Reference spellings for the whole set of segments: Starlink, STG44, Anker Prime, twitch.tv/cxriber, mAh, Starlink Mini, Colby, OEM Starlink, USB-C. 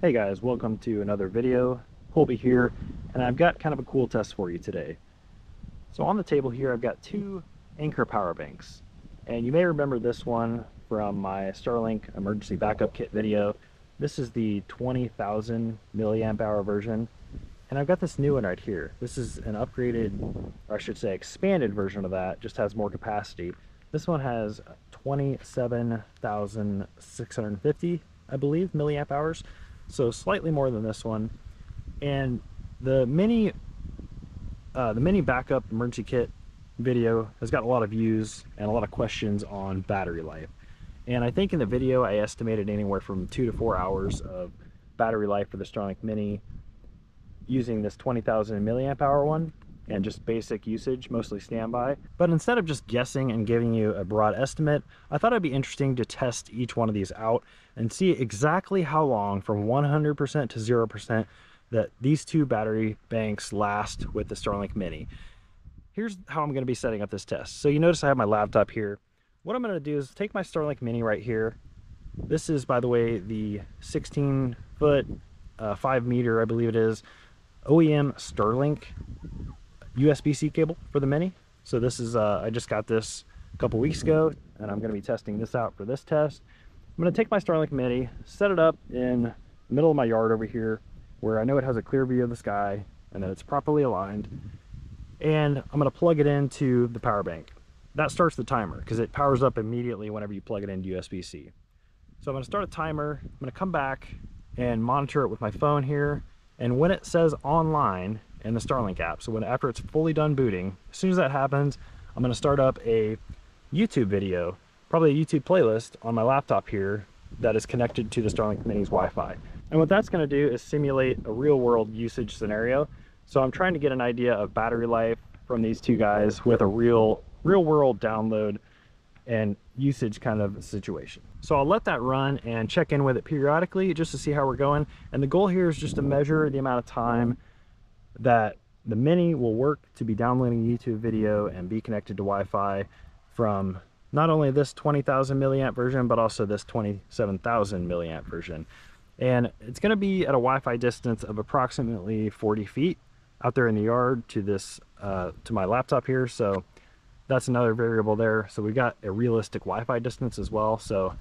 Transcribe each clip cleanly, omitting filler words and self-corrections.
Hey guys, welcome to another video. Colby here, and I've got kind of a cool test for you today. So on the table here, I've got two Anker power banks, and you may remember this one from my Starlink emergency backup kit video. This is the 20,000 milliamp hour version, and I've got this new one right here. This is an upgraded, or I should say expanded version of that, just has more capacity. This one has 27,650, I believe, milliamp hours. So slightly more than this one, and the mini backup emergency kit video has got a lot of views and a lot of questions on battery life. And I think in the video I estimated anywhere from 2 to 4 hours of battery life for the Starlink Mini using this 20,000 milliamp hour one and just basic usage, mostly standby. But instead of just guessing and giving you a broad estimate, I thought it'd be interesting to test each one of these out and see exactly how long from 100% to 0% that these two battery banks last with the Starlink Mini. Here's how I'm gonna be setting up this test. So you notice I have my laptop here. What I'm gonna do is take my Starlink Mini right here. This is, by the way, the 16 foot, 5 meter, I believe it is, OEM Starlink USB-C cable for the Mini. So this is, I just got this a couple weeks ago, and I'm gonna be testing this out for this test. I'm gonna take my Starlink Mini, set it up in the middle of my yard over here, where I know it has a clear view of the sky and that it's properly aligned. And I'm gonna plug it into the power bank. That starts the timer, because it powers up immediately whenever you plug it into USB-C. So I'm gonna start a timer, I'm gonna come back and monitor it with my phone here. And when it says online, in the Starlink app, so after it's fully done booting, as soon as that happens, I'm going to start up a YouTube video, probably a YouTube playlist on my laptop here that is connected to the Starlink Mini's Wi-Fi. And what that's going to do is simulate a real-world usage scenario. So I'm trying to get an idea of battery life from these two guys with a real-world download and usage kind of situation. So I'll let that run and check in with it periodically just to see how we're going. And the goal here is just to measure the amount of time that the Mini will work to be downloading YouTube video and be connected to Wi-Fi from not only this 20,000 milliamp version, but also this 27,000 milliamp version. And it's gonna be at a Wi-Fi distance of approximately 40 feet out there in the yard to this, to my laptop here. So that's another variable there. So we got a realistic Wi-Fi distance as well. So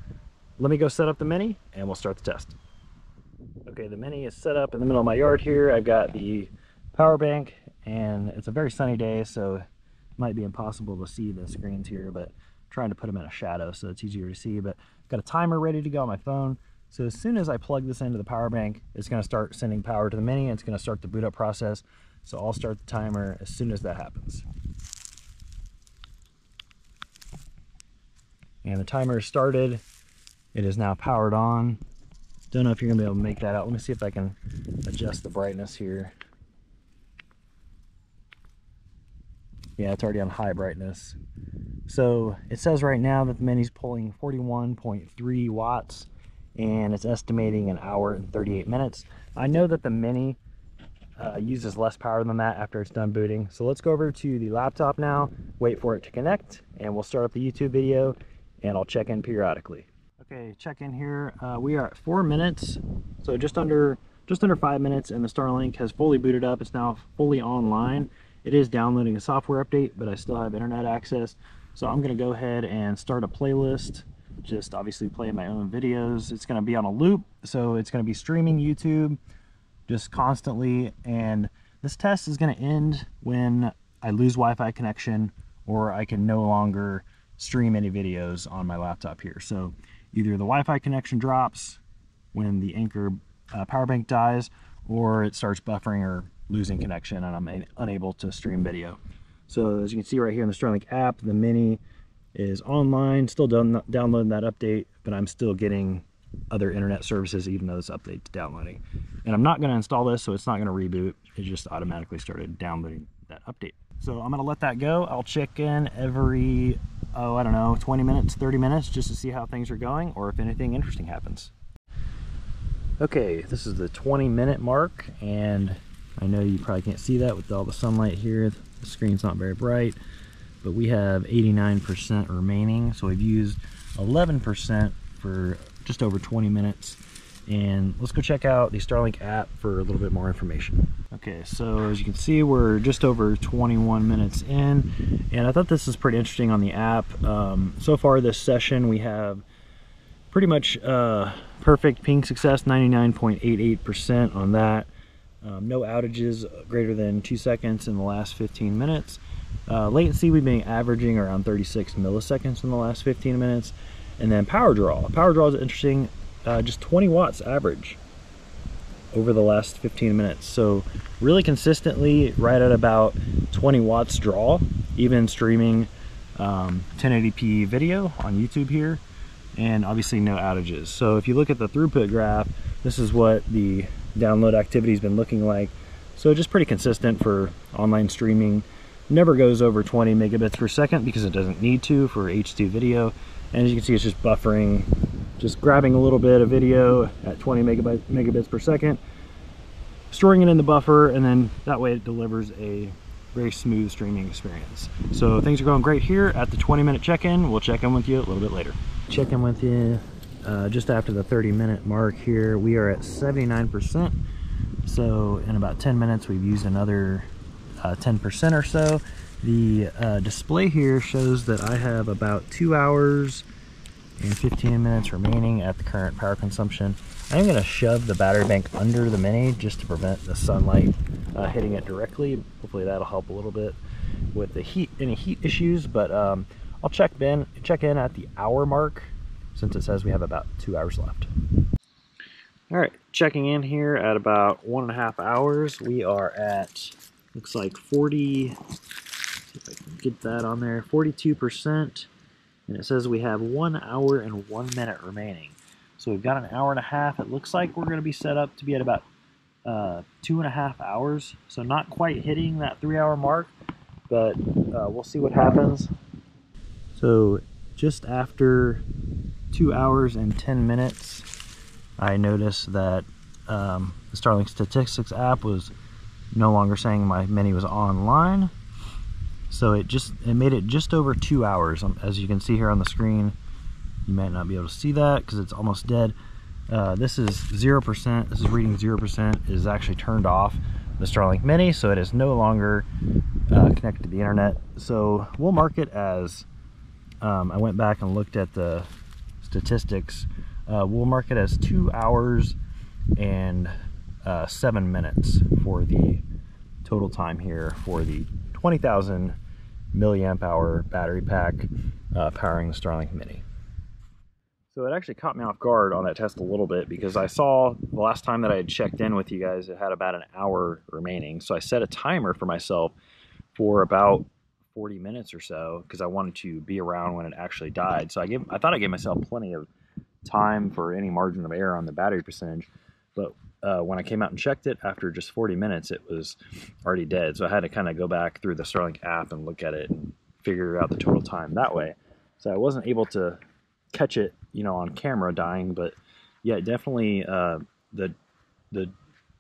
let me go set up the Mini and we'll start the test. Okay, the Mini is set up in the middle of my yard here. I've got the power bank, and it's a very sunny day, so it might be impossible to see the screens here, but I'm trying to put them in a shadow so it's easier to see. But I've got a timer ready to go on my phone, so as soon as I plug this into the power bank, it's going to start sending power to the Mini, and it's going to start the boot up process. So I'll start the timer as soon as that happens, and the timer is started. It is now powered on. Don't know if you're gonna be able to make that out. Let me see if I can adjust the brightness here. Yeah, it's already on high brightness. So it says right now that the Mini's pulling 41.3 watts and it's estimating an hour and 38 minutes. I know that the Mini uses less power than that after it's done booting. So let's go over to the laptop now, wait for it to connect, and we'll start up the YouTube video and I'll check in periodically. Okay, check in here. We are at 4 minutes. So just under 5 minutes and the Starlink has fully booted up. It's now fully online. It is downloading a software update, but I still have internet access. So I'm gonna go ahead and start a playlist, just obviously playing my own videos. It's gonna be on a loop, so it's gonna be streaming YouTube just constantly. And this test is gonna end when I lose Wi-Fi connection or I can no longer stream any videos on my laptop here. So either the Wi-Fi connection drops when the Anker power bank dies, or it starts buffering or losing connection and I'm unable to stream video. So as you can see right here in the Starlink app, the Mini is online, still downloading that update, but I'm still getting other internet services even though this update's downloading. And I'm not gonna install this, so it's not gonna reboot. It just automatically started downloading that update. So I'm gonna let that go. I'll check in every, I don't know, 20 minutes, 30 minutes, just to see how things are going or if anything interesting happens. Okay, this is the 20-minute mark, and I know you probably can't see that with all the sunlight here. The screen's not very bright, but we have 89% remaining. So we've used 11% for just over 20 minutes. and let's go check out the Starlink app for a little bit more information. Okay, so as you can see, we're just over 21 minutes in, and I thought this is pretty interesting on the app. So far this session, we have pretty much perfect ping success, 99.88% on that. No outages greater than 2 seconds in the last 15 minutes. Latency, we've been averaging around 36 milliseconds in the last 15 minutes. And then power draw. Power draw is interesting, just 20 watts average over the last 15 minutes. So really consistently right at about 20 watts draw, even streaming 1080p video on YouTube here, and obviously no outages. So if you look at the throughput graph, this is what the download activity has been looking like. So just pretty consistent for online streaming. Never goes over 20 megabits per second because it doesn't need to for HD video. And as you can see, it's just buffering, just grabbing a little bit of video at 20 megabits per second, storing it in the buffer, and then that way it delivers a very smooth streaming experience. So things are going great here at the 20-minute check-in. We'll check in with you a little bit later. Check in with you just after the 30-minute mark here. We are at 79%. So in about 10 minutes, we've used another 10% or so. The display here shows that I have about 2 hours and 15 minutes remaining at the current power consumption. I'm going to shove the battery bank under the Mini just to prevent the sunlight hitting it directly. Hopefully that'll help a little bit with the heat, any heat issues, but I'll check in at the hour mark since it says we have about 2 hours left. All right, checking in here at about 1.5 hours. We are at, looks like 40, if I can get that on there, 42%, and it says we have 1 hour and 1 minute remaining. So we've got an hour and a half. It looks like we're going to be set up to be at about 2.5 hours, so not quite hitting that 3 hour mark, but we'll see what happens. So just after 2 hours and 10 minutes, I noticed that the Starlink statistics app was no longer saying my Mini was online. So it made it just over 2 hours. As you can see here on the screen, you might not be able to see that because it's almost dead. This is 0%. This is reading 0%. It is actually turned off the Starlink Mini, so it is no longer connected to the internet. So we'll mark it as, I went back and looked at the statistics. We'll mark it as 2 hours and 7 minutes for the total time here for the 20,000 milliamp hour battery pack powering the Starlink Mini. So it actually caught me off guard on that test a little bit because I saw the last time that I had checked in with you guys, it had about an hour remaining. So I set a timer for myself for about 40 minutes or so because I wanted to be around when it actually died. So I thought I gave myself plenty of time for any margin of error on the battery percentage, but when I came out and checked it after just 40 minutes, it was already dead. So I had to kind of go back through the Starlink app and look at it and figure out the total time that way. So I wasn't able to catch it, you know, on camera dying, but yeah, definitely the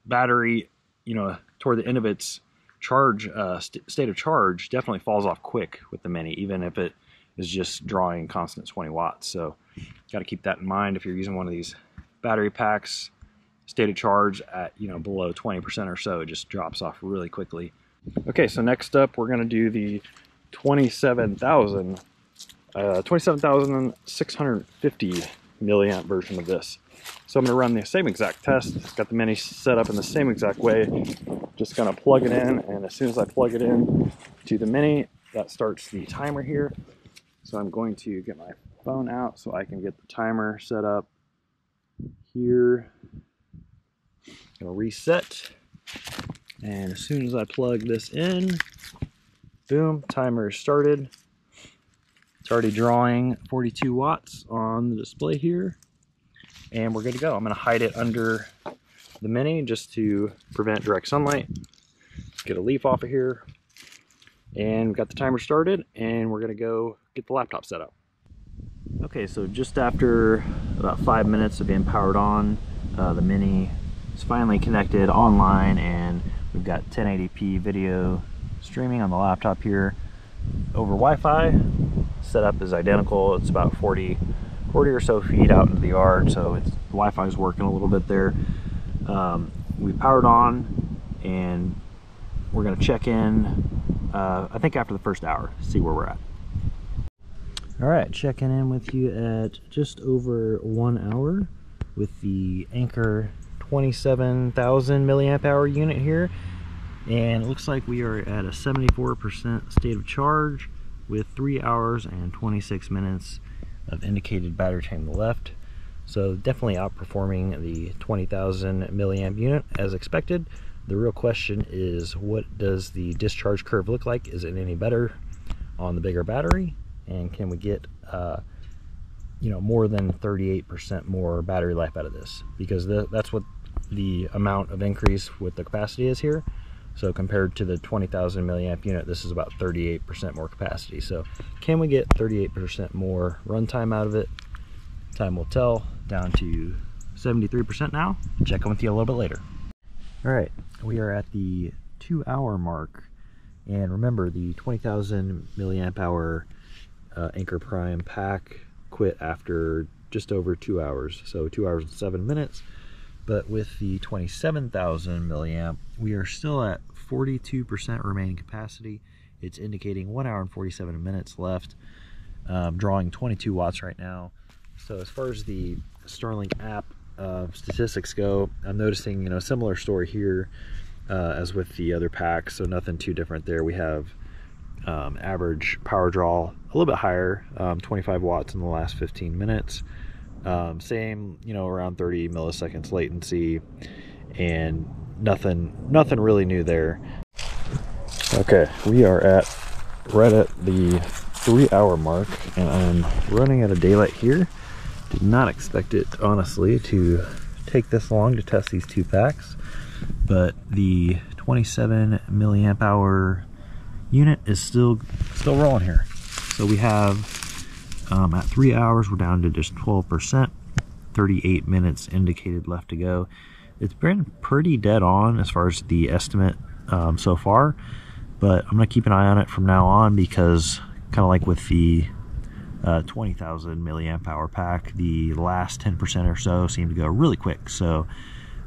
battery, you know, toward the end of its charge, state of charge, definitely falls off quick with the Mini, even if it is just drawing constant 20 watts. So got to keep that in mind if you're using one of these battery packs. State of charge at, you know, below 20% or so, it just drops off really quickly. Okay, so next up we're going to do the 27,650 milliamp version of this. So I'm going to run the same exact test. It's got the Mini set up in the same exact way. Just going to plug it in, and as soon as I plug it in to the Mini, that starts the timer here. So I'm going to get my phone out so I can get the timer set up here. Gonna reset, and as soon as I plug this in, boom, timer started. It's already drawing 42 watts on the display here, and we're good to go. I'm gonna hide it under the Mini just to prevent direct sunlight. Get a leaf off of here, and we've got the timer started, and we're gonna go get the laptop set up. Okay, so just after about 5 minutes of being powered on, the Mini, it's finally connected online, and we've got 1080p video streaming on the laptop here over Wi-Fi. Setup is identical. It's about 40 40 or so feet out into the yard, so it's, the Wi-Fi is working a little bit there. We powered on, and we're going to check in, I think after the first hour, see where we're at. All right, checking in with you at just over 1 hour with the Anker 27,000 milliamp hour unit here, and it looks like we are at a 74% state of charge with 3 hours and 26 minutes of indicated battery time left. So definitely outperforming the 20,000 milliamp unit as expected. The real question is, what does the discharge curve look like? Is it any better on the bigger battery? And can we get you know, more than 38% more battery life out of this? Because that's what the amount of increase with the capacity is here. So compared to the 20,000 milliamp unit, this is about 38% more capacity. So can we get 38% more runtime out of it? Time will tell. Down to 73% now. Check in with you a little bit later. All right, we are at the 2 hour mark. And remember, the 20,000 milliamp hour Anker Prime pack quit after just over 2 hours. So 2 hours and 7 minutes. But with the 27,000 milliamp, we are still at 42% remaining capacity. It's indicating 1 hour and 47 minutes left, drawing 22 watts right now. So as far as the Starlink app statistics go, I'm noticing, you know, similar story here as with the other packs, so nothing too different there. We have average power draw a little bit higher, 25 watts in the last 15 minutes. Same, you know, around 30 milliseconds latency, and nothing really new there. Okay, we are at right at the 3 hour mark, and I'm running out of daylight here. Did not expect it, honestly, to take this long to test these two packs, but the 27 milliamp hour unit is still rolling here. So we have at 3 hours, we're down to just 12%, 38 minutes indicated left to go. It's been pretty dead on as far as the estimate so far, but I'm going to keep an eye on it from now on, because kind of like with the 20,000 milliamp hour pack, the last 10% or so seemed to go really quick. So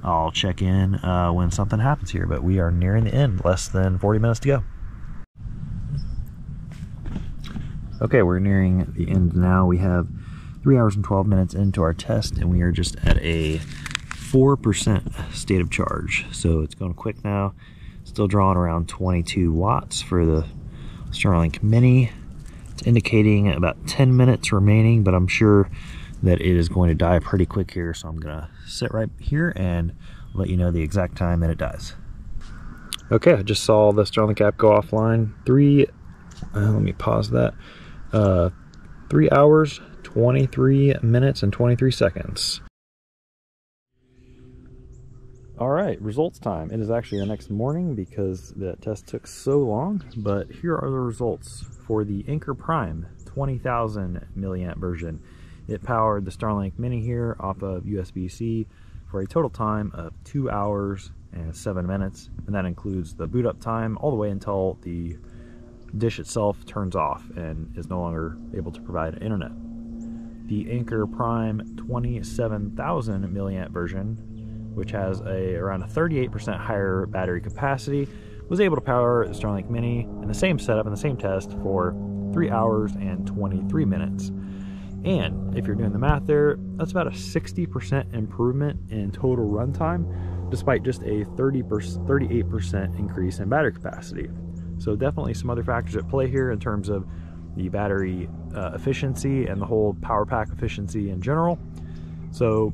I'll check in when something happens here, but we are nearing the end, less than 40 minutes to go. Okay, we're nearing the end now. We have 3 hours and 12 minutes into our test, and we are just at a 4% state of charge. So it's going quick now. Still drawing around 22 watts for the Starlink Mini. It's indicating about 10 minutes remaining, but I'm sure that it is going to die pretty quick here. So I'm going to sit right here and let you know the exact time that it dies. Okay, I just saw the Starlink app go offline. Let me pause that. 3 hours, 23 minutes, and 23 seconds. All right, results time. It is actually the next morning because the test took so long, but here are the results for the Anker Prime 20,000 milliamp version. It powered the Starlink Mini here off of USB-C for a total time of 2 hours and 7 minutes, and that includes the boot up time all the way until the dish itself turns off and is no longer able to provide internet. The Anker Prime 27,000 milliamp version, which has around a 38% higher battery capacity, was able to power the Starlink Mini in the same setup and the same test for 3 hours and 23 minutes. And if you're doing the math there, that's about a 60% improvement in total runtime, despite just a 38% increase in battery capacity. So definitely some other factors at play here in terms of the battery efficiency and the whole power pack efficiency in general. So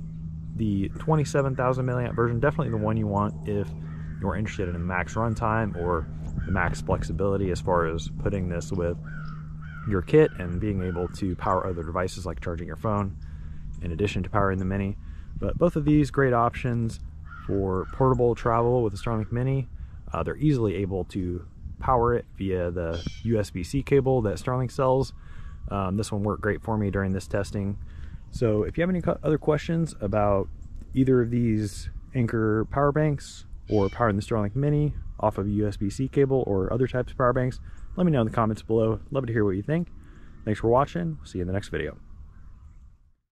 the 27,000 milliamp version, definitely the one you want if you're interested in the max runtime or the max flexibility as far as putting this with your kit and being able to power other devices like charging your phone in addition to powering the Mini. But both of these great options for portable travel with the Starlink Mini. They're easily able to power it via the USB-C cable that Starlink sells. This one worked great for me during this testing. So if you have any other questions about either of these Anker power banks or powering the Starlink Mini off of a USB-C cable or other types of power banks, let me know in the comments below. Love to hear what you think. Thanks for watching. See you in the next video.